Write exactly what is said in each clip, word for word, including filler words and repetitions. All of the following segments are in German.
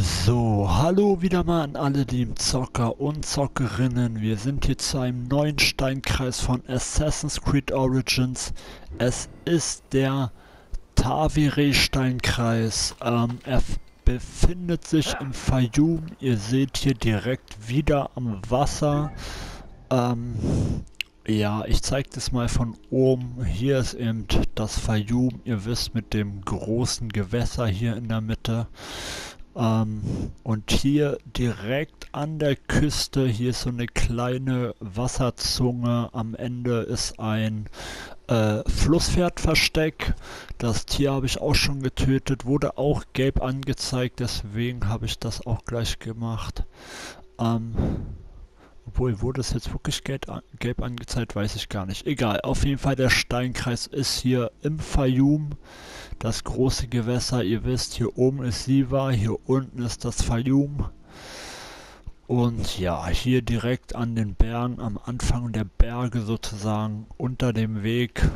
So, hallo wieder mal an alle lieben Zocker und Zockerinnen. Wir sind hier zu einem neuen Steinkreis von Assassin's Creed Origins. Es ist der Taweret Steinkreis. Ähm, er befindet sich im Fayum. Ihr seht hier direkt wieder am Wasser. Ähm, ja, ich zeige das mal von oben. Hier ist eben das Fayum. Ihr wisst, mit dem großen Gewässer hier in der Mitte. Um, und hier direkt an der Küste, hier ist so eine kleine Wasserzunge, am Ende ist ein äh, Flusspferdversteck. Das Tier habe ich auch schon getötet, wurde auch gelb angezeigt, deswegen habe ich das auch gleich gemacht. Um, obwohl, wurde es jetzt wirklich gelb, an gelb angezeigt, weiß ich gar nicht. Egal, auf jeden Fall der Steinkreis ist hier im Fayum. Das große Gewässer, ihr wisst, hier oben ist Siva, hier unten ist das Fayum. Und ja, hier direkt an den Bergen, am Anfang der Berge sozusagen, unter dem Weg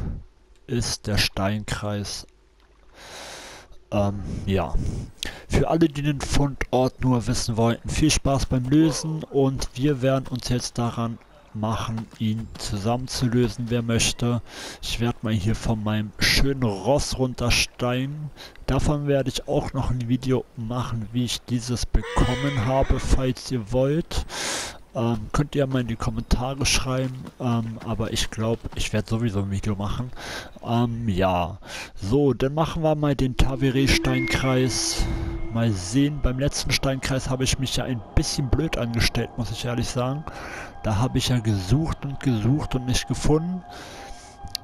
ist der Steinkreis. Ähm, ja. Für alle, die den Fundort nur wissen wollten, viel Spaß beim Lösen und wir werden uns jetzt daran machen, ihn zusammenzulösen, wer möchte. Ich werde mal hier von meinem schönen Ross runtersteigen. Davon werde ich auch noch ein Video machen, wie ich dieses bekommen habe, falls ihr wollt. Ähm, könnt ihr mal in die Kommentare schreiben, ähm, aber ich glaube, ich werde sowieso ein Video machen. Ähm, ja, so, dann machen wir mal den Taweret Steinkreis. Mal sehen, beim letzten Steinkreis habe ich mich ja ein bisschen blöd angestellt, muss ich ehrlich sagen. Da habe ich ja gesucht und gesucht und nicht gefunden.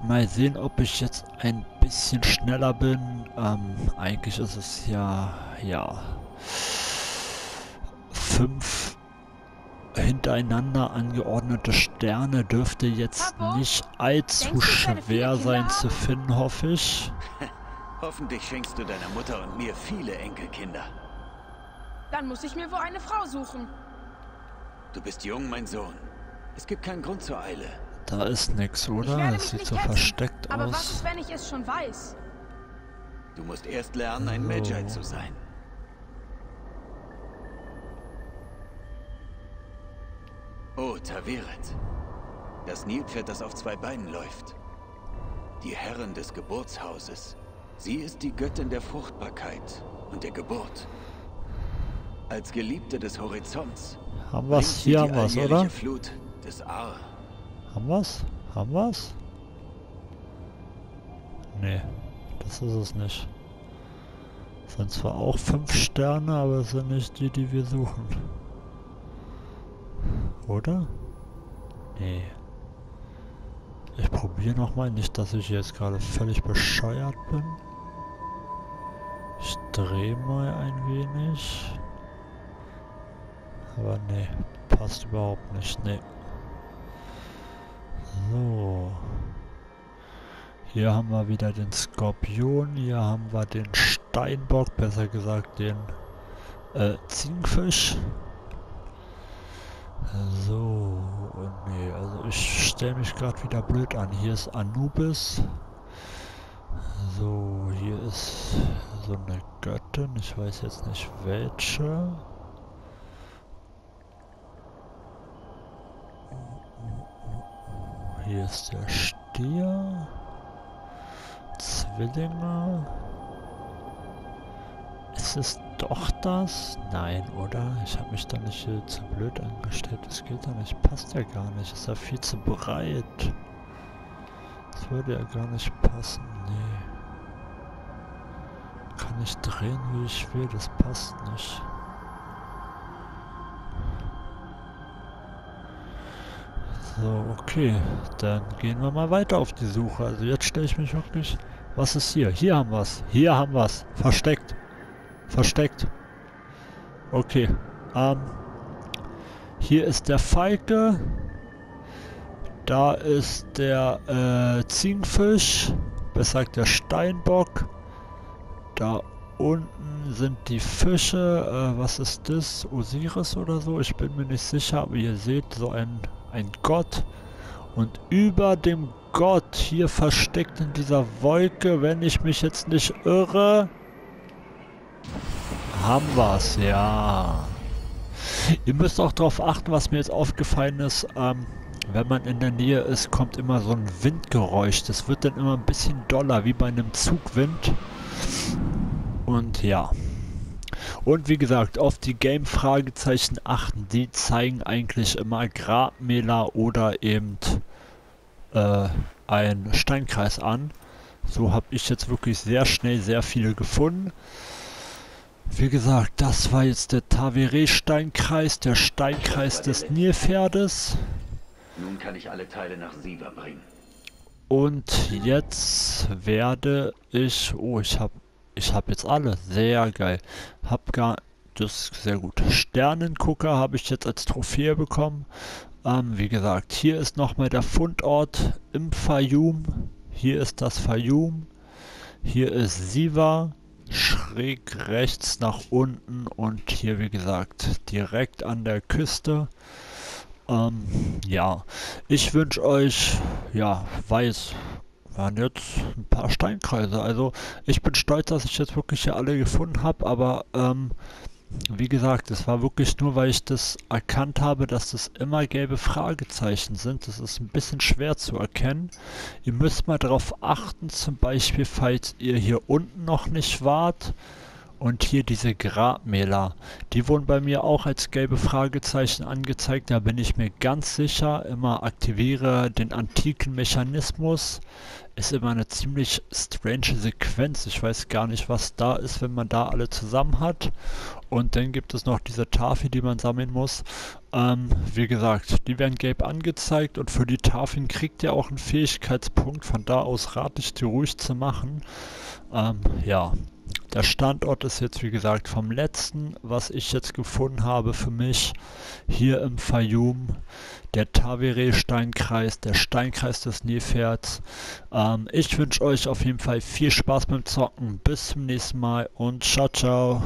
Mal sehen, ob ich jetzt ein bisschen schneller bin. Ähm, eigentlich ist es ja, ja, fünf hintereinander angeordnete Sterne dürfte jetzt nicht allzu schwer sein zu finden, hoffe ich. Hoffentlich schenkst du deiner Mutter und mir viele Enkelkinder. Dann muss ich mir wohl eine Frau suchen. Du bist jung, mein Sohn. Es gibt keinen Grund zur Eile. Da ist nichts, oder? Das sieht so versteckt aus. Aber was ist, wenn ich es schon weiß? Du musst erst lernen, ein Magi zu sein. Oh, Taweret. Das Nilpferd, das auf zwei Beinen läuft. Die Herrin des Geburtshauses. Sie ist die Göttin der Fruchtbarkeit und der Geburt. Als Geliebte des Horizonts. Haben wir's? Hier haben wir's, oder? Flut des Ar. Haben wir's? Haben wir's? Nee, das ist es nicht. Das sind zwar auch fünf Sterne, aber es sind nicht die, die wir suchen. Oder? Nee. Ich probiere nochmal, nicht, dass ich jetzt gerade völlig bescheuert bin. Ich drehe mal ein wenig. Aber nee, passt überhaupt nicht, nee. So. Hier haben wir wieder den Skorpion, hier haben wir den Steinbock, besser gesagt den äh, Ziegenfisch. So, und nee, also ich stelle mich gerade wieder blöd an. Hier ist Anubis. So, hier ist so eine Göttin, ich weiß jetzt nicht welche. Hier ist der Stier, Zwillinge, ist es doch das? Nein, oder? Ich habe mich da nicht äh, zu blöd angestellt, das geht ja nicht, passt ja gar nicht, ist ja viel zu breit. Das würde ja gar nicht passen, nee. Kann ich drehen, wie ich will, das passt nicht. So, okay, dann gehen wir mal weiter auf die Suche. Also jetzt stelle ich mich wirklich... Was ist hier? Hier haben wir es. Hier haben wir es. Versteckt. Versteckt. Okay. Ähm, hier ist der Falke. Da ist der äh, Ziegenfisch. Besser gesagt der Steinbock. Da unten sind die Fische. Äh, was ist das? Osiris oder so? Ich bin mir nicht sicher, aber ihr seht so ein... Ein Gott. Und über dem Gott, hier versteckt in dieser Wolke, wenn ich mich jetzt nicht irre, Haben wir's, ja. Ihr müsst auch darauf achten, was mir jetzt aufgefallen ist. Ähm, wenn man in der Nähe ist, kommt immer so ein Windgeräusch. Das wird dann immer ein bisschen doller, wie bei einem Zugwind. Und ja. Und wie gesagt, auf die Game-Fragezeichen achten. Die zeigen eigentlich immer Grabmäler oder eben äh, einen Steinkreis an. So habe ich jetzt wirklich sehr schnell sehr viele gefunden. Wie gesagt, das war jetzt der Taweret-Steinkreis, der Steinkreis des Nilpferdes. Nun kann ich alle Teile nach Siva bringen. Und jetzt werde ich... Oh, ich habe ich hab jetzt alle. Sehr geil. Hab gar... Das ist sehr gut. Sternengucker habe ich jetzt als Trophäe bekommen. Ähm, wie gesagt, hier ist nochmal der Fundort im Fayum. Hier ist das Fayum. Hier ist Siva. Schräg rechts nach unten und hier, wie gesagt, direkt an der Küste. Ähm, ja, ich wünsche euch, ja, weiß, waren jetzt ein paar Steinkreise. Also, ich bin stolz, dass ich jetzt wirklich hier alle gefunden habe, aber, ähm, wie gesagt, es war wirklich nur, weil ich das erkannt habe, dass das immer gelbe Fragezeichen sind. Das ist ein bisschen schwer zu erkennen. Ihr müsst mal darauf achten, zum Beispiel, falls ihr hier unten noch nicht wart. Und hier diese Grabmäler. Die wurden bei mir auch als gelbe Fragezeichen angezeigt. Da bin ich mir ganz sicher. Immer aktiviere den antiken Mechanismus. Ist immer eine ziemlich strange Sequenz. Ich weiß gar nicht, was da ist, wenn man da alle zusammen hat. Und dann gibt es noch diese Tafel, die man sammeln muss. Ähm, wie gesagt, die werden gelb angezeigt. Und für die Tafeln kriegt ihr auch einen Fähigkeitspunkt. Von da aus rate ich, die ruhig zu machen. Ähm, ja. Der Standort ist jetzt, wie gesagt, vom letzten, was ich jetzt gefunden habe für mich, hier im Fayum, der Taweret-Steinkreis, der Steinkreis des Nilpferds. Ähm, ich wünsche euch auf jeden Fall viel Spaß beim Zocken, bis zum nächsten Mal und ciao, ciao.